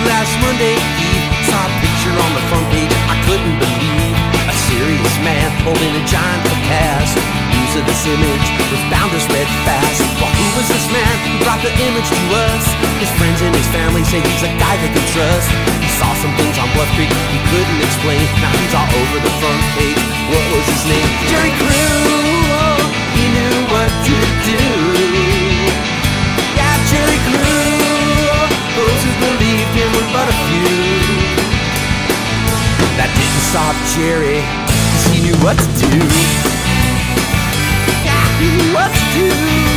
Remember last Monday Eve, saw a picture on the front page I couldn't believe. A serious man holding a giant cast. News of this image was bound to spread fast. Well, who was this man who brought the image to us? His friends and his family say he's a guy they can trust. He saw some things on Bluff Creek he couldn't explain. Now he's all over the front page. What was his name? Jerry Crew. He knew what to do. Yeah, Jerry Crew. Those who believed him were but a few. That didn't stop Jerry, 'cause he knew what to do. Yeah, he knew what to do.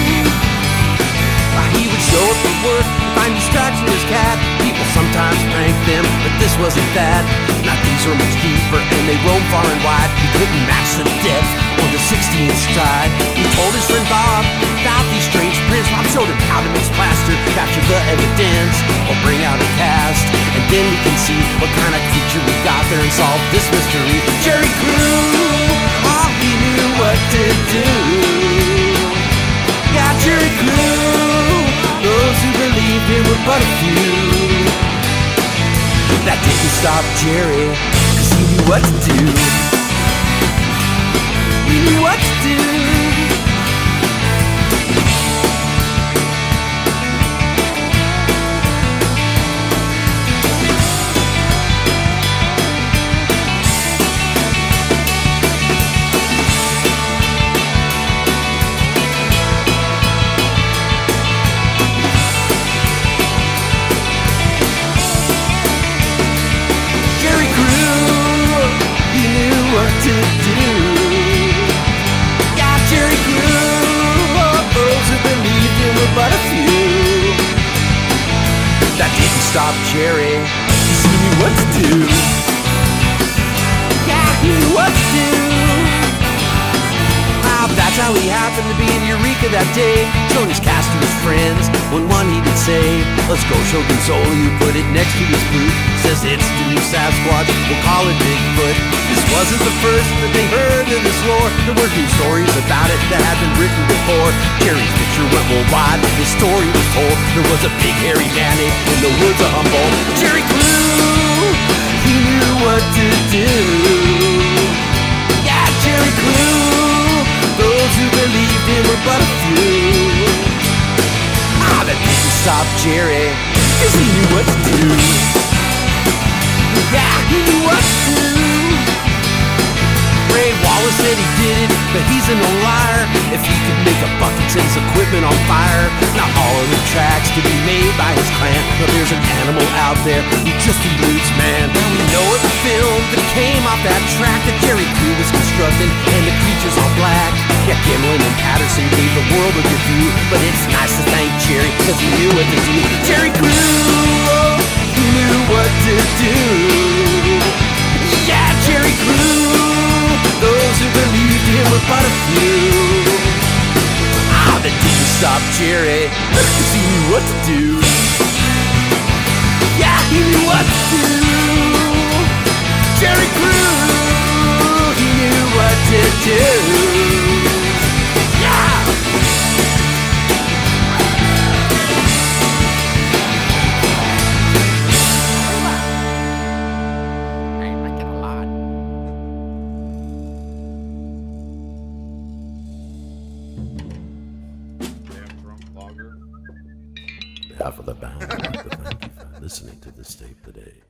He would show up at work, find you scratching his cat. People sometimes pranked them, but this wasn't that. Now these were much deeper, and they roamed far and wide. He couldn't match the depth on the 16th stride. He told his friend Bob about these strange prints. Bob showed him how to mix plaster, capture the evidence, or bring out a cast. And then we can see what kind of creature we got there and solve this mystery. Jerry Crew, oh, he knew what to do. Yeah, Jerry Crew. Those who believed him were but a few. That didn't stop Jerry, 'cause he knew what to do. He knew what to do. Stop Jerry, 'cause he knew what to do. Yeah, he knew what to do. Wow, that's how he happened to be in Eureka that day. Showing his cast to his friends, when one he did say, let's go show console, you put it next to his boot. Says it's the new Sasquatch, we'll call it Bigfoot. This wasn't the first that they heard of this lore. There were new stories about it that had been written before. Jerry's picture went worldwide, his story was told. There was a big hairy man in the woods of Humboldt. Jerry Crew, he knew what to do. Yeah, Jerry Crew. Those who believed him were but a few. That didn't stop Jerry, 'cause he knew what to do. Yeah, he knew what to do. Ray Wallace said he did it, but he's an old liar. If he could make a bucket set his equipment on fire, not all of the tracks could be made by his clan. But there's an animal out there who just eludes man. Now we know of the film that came off that track that Jerry Crew was constructing, and the creatures all black. Yeah, Kimlin and Patterson gave the world a good view, but it's nice to thank Jerry, 'cause he knew what to do. Jerry Crew, oh, he knew what to do. Yeah, Jerry Crew. Those who believed him were but a few. Ah, that didn't stop Jerry, 'cause he knew what to do. Yeah, he knew what to do. Jerry Crew, he knew what to do. Yeah! Half of the band, I'd like to thank you for listening to this tape today.